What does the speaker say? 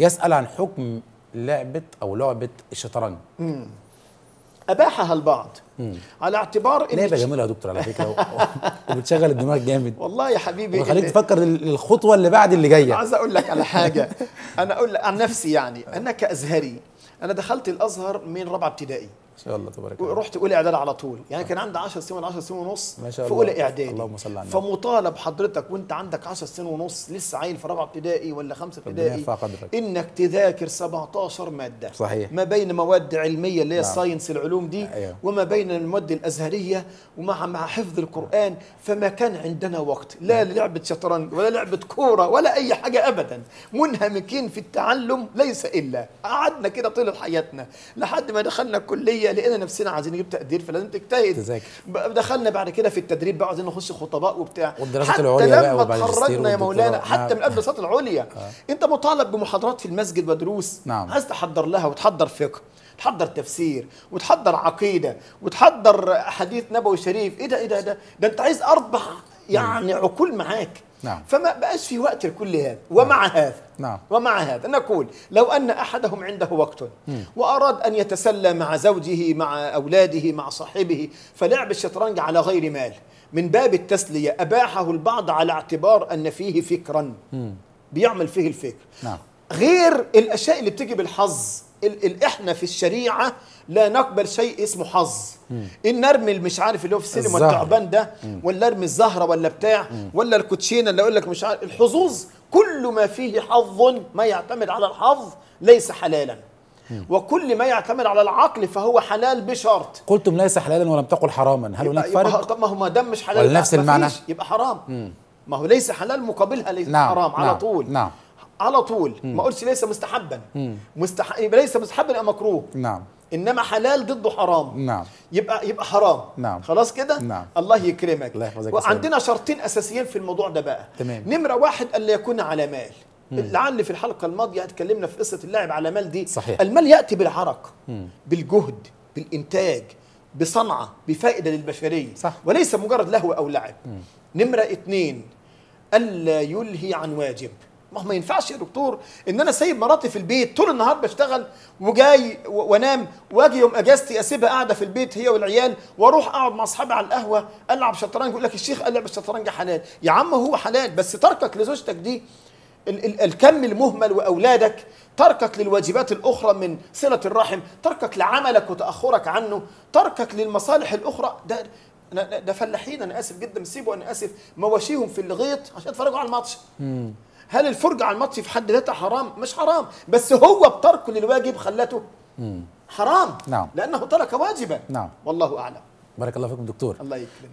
يسأل عن حكم لعبة الشطرنج. أباحها البعض على اعتبار ان لعبة جميلة يا دكتور على فكرة وبتشغل الدماغ جامد والله يا حبيبي، وخليك تفكر الخطوة اللي بعد اللي جاية. عايز اقول لك على حاجة انا اقول عن نفسي، يعني انا كأزهري انا دخلت الازهر من رابعة ابتدائي ما شاء الله تبارك الله، ورحت اولى اعدادي على طول، يعني كان عندي 10 سنين ولا 10 سنين ونص في اولى اعدادي. اللهم صل على النبي. فمطالب حضرتك وانت عندك 10 سنين ونص لسه عيل في رابعه ابتدائي ولا خمسه ابتدائي انك تذاكر 17 ماده صحيح، ما بين مواد علميه اللي هي الساينس العلوم دي أيوه. وما بين المواد الازهريه ومع حفظ القران، فما كان عندنا وقت لا لعبه شطرنج ولا لعبه كوره ولا اي حاجه ابدا، منهمكين في التعلم ليس الا. قعدنا كده طول حياتنا لحد ما دخلنا الكليه، لقينا نفسنا عايزين نجيب تقدير فلازم تجتهد، دخلنا بعد كده في التدريب بقى عايزين نخش خطباء وبتاع، حتى لما اتخرجنا يا مولانا حتى من قبل الدراسات العليا انت مطالب بمحاضرات في المسجد ودروس، عايز تحضر لها وتحضر فقه وتحضر تفسير وتحضر عقيده وتحضر حديث نبوي شريف. ايه ده ايه ده ده انت عايز اربع يعني عقول معاك، فما بقاش في وقت لكل هذا. ومع هذا نقول لو أن أحدهم عنده وقت وأراد أن يتسلى مع زوجه مع أولاده مع صاحبه، فلعب الشطرنج على غير مال من باب التسلية أباحه البعض على اعتبار أن فيه فكرا بيعمل فيه الفكر، غير الأشياء اللي بتجي بالحظ. احنا في الشريعة لا نقبل شيء اسمه حظ، ان نرمي مش عارف اللي هو في السينما التعبان ده، ولا ارمي الزهره ولا بتاع، ولا الكوتشينه اللي اقول لك مش عارف الحظوظ. كل ما فيه حظ ما يعتمد على الحظ ليس حلالا، وكل ما يعتمد على العقل فهو حلال بشرط. قلتم ليس حلالا ولم تقل حراما، هل هناك فرق؟ طب ما هو ما دام مش حلال ولا نفس المعنى يبقى حرام. ما هو ليس حلال مقابلها ليس حرام على طول. على طول ما قلتش ليس مستحبا، ليس مستحبا يبقى مكروه، انما حلال ضده حرام، يبقى حرام، خلاص كده. الله يكرمك. وعندنا شرطين اساسيين في الموضوع ده بقى. نمره واحد الا يكون على مال. لعل في الحلقه الماضيه اتكلمنا في قصه اللاعب على مال دي صحيح. المال ياتي بالعرق، بالجهد، بالانتاج، بصنعه، بفائده للبشريه صح. وليس مجرد لهو او لعب. نمره اثنين الا يلهي عن واجب. ما ينفعش يا دكتور ان انا سايب مراتي في البيت طول النهار بشتغل وجاي وانام، واجي يوم اجازتي اسيبها قاعده في البيت هي والعيال، واروح اقعد مع اصحابي على القهوه العب شطرنج. يقول لك الشيخ قال لعب الشطرنج حلال. يا عم هو حلال، بس تركك لزوجتك دي الكم المهمل، واولادك، تركك للواجبات الاخرى من صله الرحم، تركك لعملك وتاخرك عنه، تركك للمصالح الاخرى. ده فلاحين، انا اسف جدا، سيبوا انا اسف مواشيهم في الغيط عشان يتفرجوا على الماتش. هل الفرجة على الماتش في حد ذاتها حرام؟ مش حرام، بس هو بتركه للواجب خلته حرام لأنه ترك واجبا. والله أعلم. بارك الله فيكم دكتور. الله يكرمك.